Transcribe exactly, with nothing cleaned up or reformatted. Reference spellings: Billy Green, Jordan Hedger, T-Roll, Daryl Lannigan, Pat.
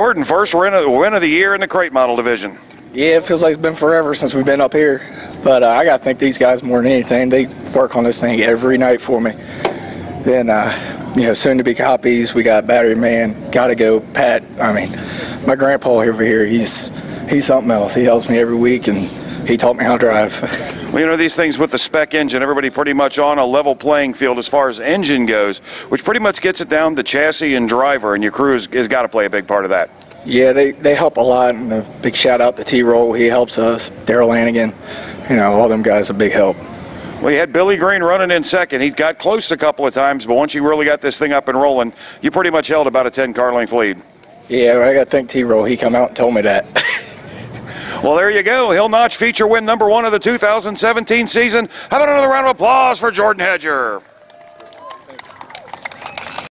Jordan, first win of, win of the year in the crate model division. Yeah, it feels like it's been forever since we've been up here. But uh, I got to thank these guys more than anything. They work on this thing every night for me. Then, uh, you know, soon to be copies, we got Battery Man, Gotta Go, Pat. I mean, my grandpa over here, he's, he's something else. He helps me every week, and he taught me how to drive. Well, you know, these things with the spec engine, everybody pretty much on a level playing field as far as engine goes, which pretty much gets it down to chassis and driver, and your crew has, has got to play a big part of that. Yeah, they, they help a lot, and a big shout-out to T-Roll. He helps us. Daryl Lannigan, you know, all them guys are a big help. Well, you had Billy Green running in second. He got close a couple of times, but once you really got this thing up and rolling, you pretty much held about a ten-car length lead. Yeah, I got to thank T-Roll. He come out and told me that. Well, there you go. Hill Notch feature win number one of the two thousand seventeen season. How about another round of applause for Jordan Hedger?